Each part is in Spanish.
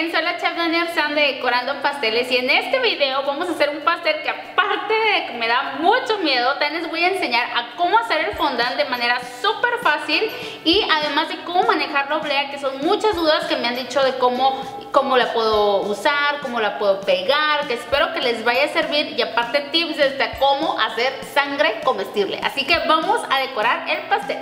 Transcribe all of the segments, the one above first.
ven, soy la chef Dani Orsan de Decorando Pasteles y en este video vamos a hacer un pastel que, aparte de que me da mucho miedo, también les voy a enseñar a cómo hacer el fondant de manera súper fácil y además de cómo manejar la oblea, que son muchas dudas que me han dicho de cómo la puedo usar, cómo la puedo pegar, que espero que les vaya a servir, y aparte tips de cómo hacer sangre comestible. Así que vamos a decorar el pastel.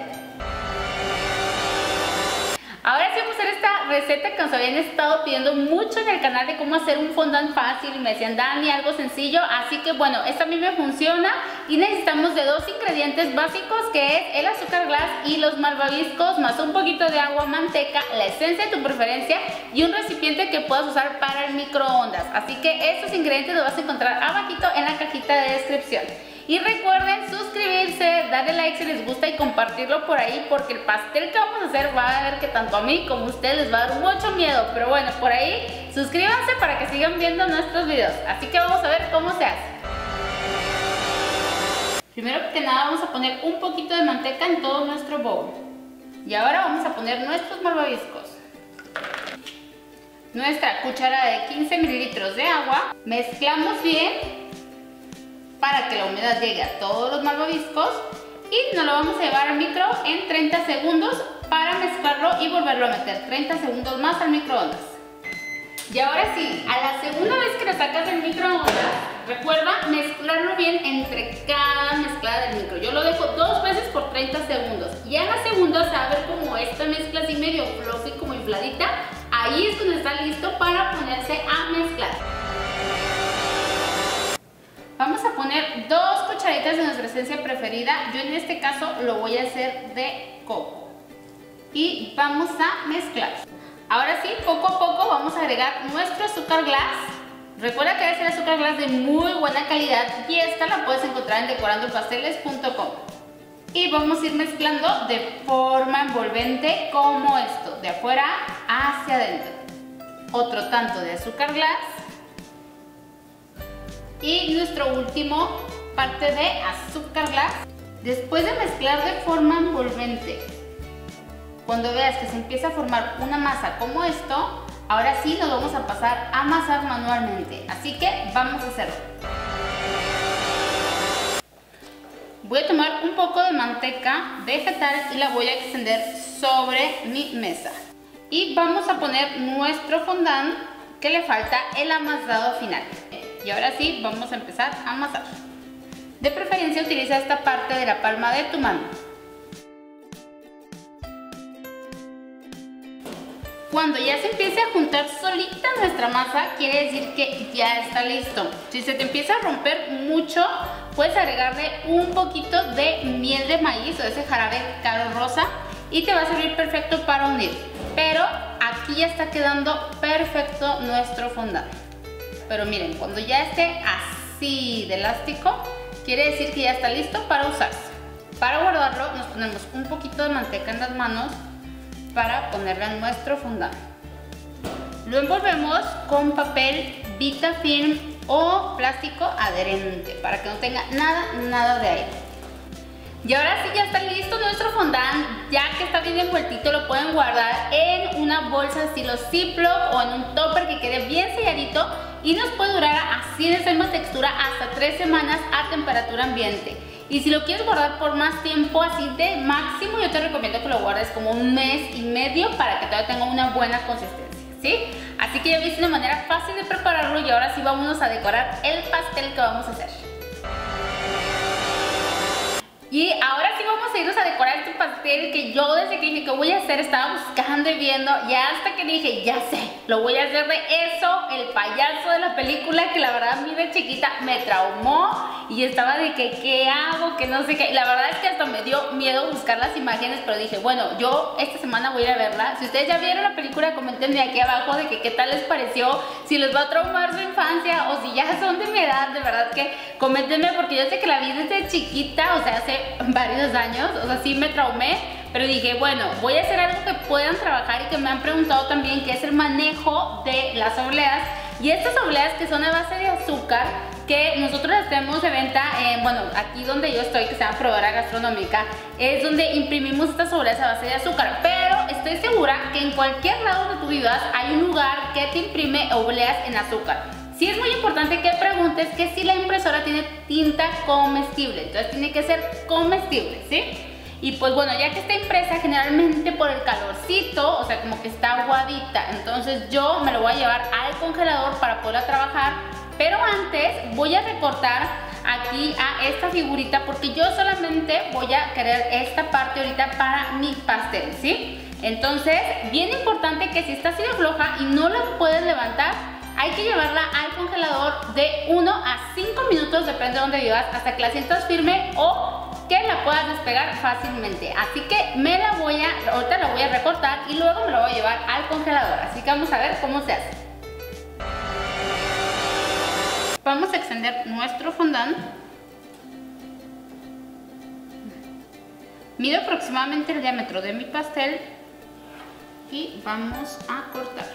Ahora sí vamos a hacer esta receta que nos habían estado pidiendo mucho en el canal, de cómo hacer un fondant fácil. Me decían, Dani, algo sencillo. Así que bueno, esta a mí me funciona. Y necesitamos de dos ingredientes básicos, que es el azúcar glass y los malvaviscos, más un poquito de agua, manteca, la esencia de tu preferencia y un recipiente que puedas usar para el microondas. Así que estos ingredientes los vas a encontrar abajito en la cajita de descripción. Y recuerden suscribirse, darle like si les gusta y compartirlo por ahí, porque el pastel que vamos a hacer va a ver que tanto a mí como a ustedes les va a dar mucho miedo. Pero bueno, por ahí suscríbanse para que sigan viendo nuestros videos. Así que vamos a ver cómo se hace. Primero que nada vamos a poner un poquito de manteca en todo nuestro bowl. Y ahora vamos a poner nuestros malvaviscos. Nuestra cuchara de 15 mililitros de agua. Mezclamos bien para que la humedad llegue a todos los malvaviscos y nos lo vamos a llevar al micro en 30 segundos para mezclarlo y volverlo a meter 30 segundos más al microondas. Y ahora sí, a la segunda vez que lo sacas del microondas, recuerda mezclarlo bien entre cada mezclada del micro. Yo lo dejo dos veces por 30 segundos y a la segunda se va a ver como esta mezcla así medio fluffy, como infladita. Ahí es cuando está listo para ponerse a mezclar. Vamos a poner dos cucharitas de nuestra esencia preferida. Yo en este caso lo voy a hacer de coco. Y vamos a mezclar. Ahora sí, poco a poco vamos a agregar nuestro azúcar glass. Recuerda que es el azúcar glass de muy buena calidad y esta la puedes encontrar en decorandopasteles.com. Y vamos a ir mezclando de forma envolvente como esto, de afuera hacia adentro. Otro tanto de azúcar glass. Y nuestro último parte de azúcar glass. Después de mezclar de forma envolvente, cuando veas que se empieza a formar una masa como esto, ahora sí nos vamos a pasar a amasar manualmente. Así que vamos a hacerlo. Voy a tomar un poco de manteca vegetal y la voy a extender sobre mi mesa. Y vamos a poner nuestro fondant, que le falta el amasado final. Y ahora sí, vamos a empezar a amasar. De preferencia utiliza esta parte de la palma de tu mano. Cuando ya se empiece a juntar solita nuestra masa, quiere decir que ya está listo. Si se te empieza a romper mucho, puedes agregarle un poquito de miel de maíz o ese jarabe caro rosa y te va a servir perfecto para unir. Pero aquí ya está quedando perfecto nuestro fondant. Pero miren, cuando ya esté así de elástico, quiere decir que ya está listo para usarse. Para guardarlo nos ponemos un poquito de manteca en las manos para ponerla en nuestro fondant. Lo envolvemos con papel Vitafilm o plástico adherente para que no tenga nada de aire. Y ahora sí ya está listo nuestro fondant. Ya que está bien envueltito, lo pueden guardar en una bolsa estilo Ziploc o en un topper que quede bien selladito. Y nos puede durar así de misma textura hasta 3 semanas a temperatura ambiente. Y si lo quieres guardar por más tiempo, así de máximo, yo te recomiendo que lo guardes como un mes y medio para que todavía tenga una buena consistencia, ¿sí? Así que ya viste una manera fácil de prepararlo y ahora sí vámonos a decorar el pastel que vamos a hacer. Y ahora sí vamos a irnos a decorar este pastel que yo desde que dije que voy a hacer estaba buscando y viendo, y hasta que dije, ya sé, lo voy a hacer de eso, el payaso de la película, que la verdad a mí de chiquita me traumó y estaba de que qué hago, que no sé qué. La verdad es que hasta me dio miedo buscar las imágenes, pero dije, bueno, yo esta semana voy a ir a verla. Si ustedes ya vieron la película, comentenme aquí abajo de que qué tal les pareció, si les va a traumar su infancia o si ya son de mi edad. De verdad que comentenme, porque yo sé que la vi desde chiquita, o sea, hace varios años, o sea, sí me traumé, pero dije, bueno, voy a hacer algo que puedan trabajar y que me han preguntado también, que es el manejo de las obleas. Y estas obleas, que son a base de azúcar, que nosotros las tenemos de venta, bueno, aquí donde yo estoy, que se llama Proveedora Gastronómica, es donde imprimimos estas obleas a base de azúcar, pero estoy segura que en cualquier lado donde tú vivas hay un lugar que te imprime obleas en azúcar. Sí es muy importante que preguntes que si la impresora tiene tinta comestible, entonces tiene que ser comestible, ¿sí? Y pues bueno, ya que está impresa generalmente por el calorcito, o sea como que está aguadita, entonces yo me lo voy a llevar al congelador para poderla trabajar, pero antes voy a recortar aquí a esta figurita porque yo solamente voy a querer esta parte ahorita para mi pastel, ¿sí? Entonces, bien importante que si está así de floja y no la puedes levantar, hay que llevarla al congelador de 1 a 5 minutos, depende de dónde vivas, hasta que la sientas firme o que la puedas despegar fácilmente. Así que ahorita la voy a recortar y luego me la voy a llevar al congelador. Así que vamos a ver cómo se hace. Vamos a extender nuestro fondant. Mido aproximadamente el diámetro de mi pastel y vamos a cortar.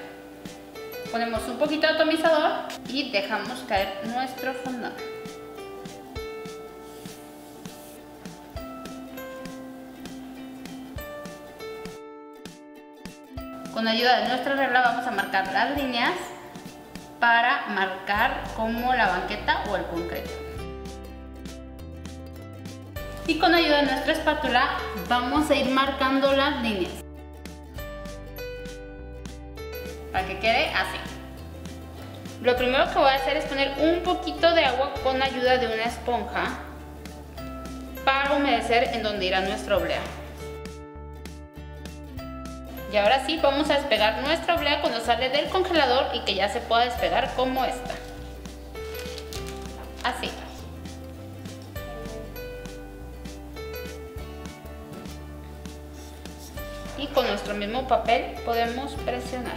Ponemos un poquito de atomizador y dejamos caer nuestro fondant. Con ayuda de nuestra regla vamos a marcar las líneas para marcar como la banqueta o el concreto. Y con ayuda de nuestra espátula vamos a ir marcando las líneas para que quede así. Lo primero que voy a hacer es poner un poquito de agua con ayuda de una esponja para humedecer en donde irá nuestra oblea. Y ahora sí vamos a despegar nuestra oblea cuando sale del congelador y que ya se pueda despegar como esta. Así. Y con nuestro mismo papel podemos presionar.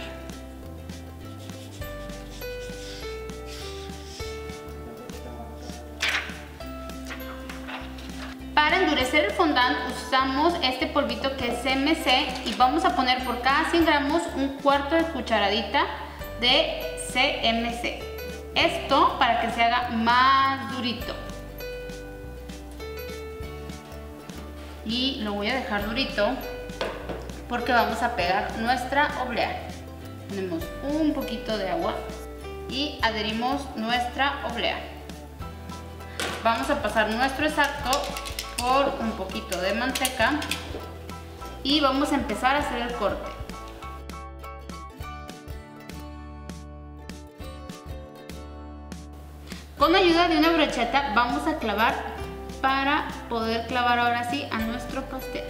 Para endurecer el fondant usamos este polvito que es CMC y vamos a poner por cada 100 gramos un cuarto de cucharadita de CMC. Esto para que se haga más durito. Y lo voy a dejar durito porque vamos a pegar nuestra oblea. Ponemos un poquito de agua y adherimos nuestra oblea. Vamos a pasar nuestro exacto por un poquito de manteca y vamos a empezar a hacer el corte. Con ayuda de una brocheta vamos a clavar para poder clavar ahora sí a nuestro pastel.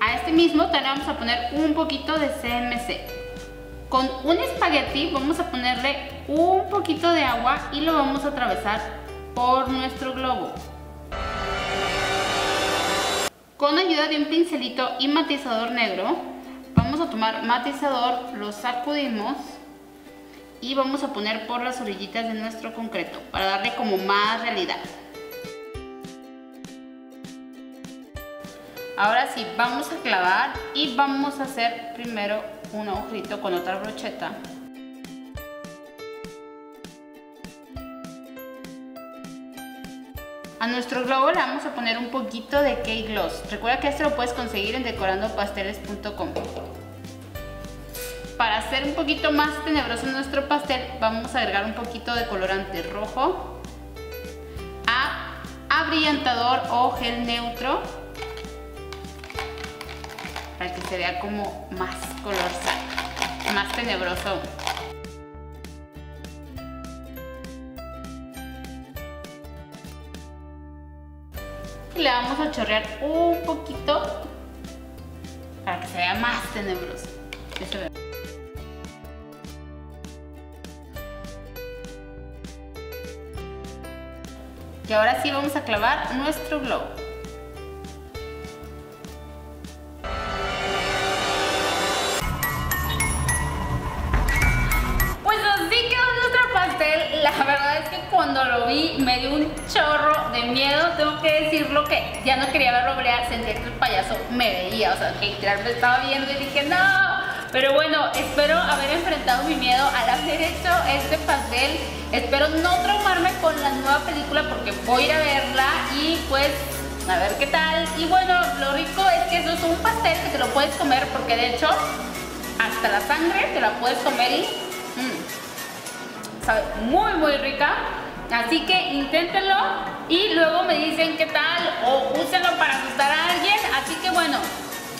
A este mismo también vamos a poner un poquito de CMC. Con un espagueti vamos a ponerle un poquito de agua y lo vamos a atravesar por nuestro globo. Con ayuda de un pincelito y matizador negro, vamos a tomar matizador, lo sacudimos y vamos a poner por las orillitas de nuestro concreto para darle como más realidad. Ahora sí, vamos a clavar y vamos a hacer primero un agujerito con otra brocheta. A nuestro globo le vamos a poner un poquito de cake gloss. Recuerda que esto lo puedes conseguir en decorandopasteles.com. Para hacer un poquito más tenebroso nuestro pastel, vamos a agregar un poquito de colorante rojo, abrillantador o gel neutro, para que se vea como más color sal, más tenebroso. Y le vamos a chorrear un poquito para que se vea más tenebroso. Y ahora sí vamos a clavar nuestro globo. Pues así quedó nuestro pastel. La verdad es que cuando lo vi me dio un chorro de miedo, tengo que decirlo, que ya no quería verlo oblear, sentía que el payaso me veía, o sea, que literal me estaba viendo y dije no. Pero bueno, espero haber enfrentado mi miedo al haber hecho este pastel, espero no traumarme con la nueva película porque voy a ir a verla y pues A ver qué tal. Y bueno, lo rico es que eso es un pastel que te lo puedes comer, porque de hecho hasta la sangre te la puedes comer y sabe muy muy rica. Así que inténtenlo y luego me dicen qué tal, o úsenlo para asustar a alguien. Así que bueno,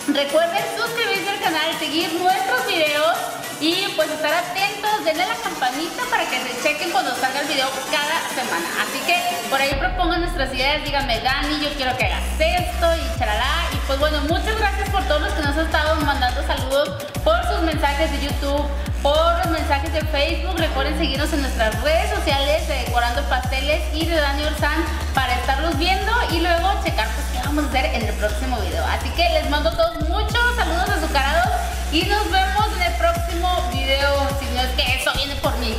recuerden suscribirse al canal, seguir nuestros videos y pues estar atentos, denle a la campanita para que se chequen cuando salga el video cada semana. Así que por ahí propongan nuestras ideas, díganme, Dani, yo quiero que hagas esto y charalá. Y pues bueno, muchas gracias por todos los que nos han estado mandando saludos, por sus mensajes de YouTube, por los mensajes de Facebook. Recuerden seguirnos en nuestras redes sociales de Decorando Pasteles y de Dani Orsan para estarlos viendo y luego checar pues qué vamos a hacer en el próximo video. Así que les mando a todos muchos saludos azucarados y nos vemos en el próximo video, si no es que eso viene por mí.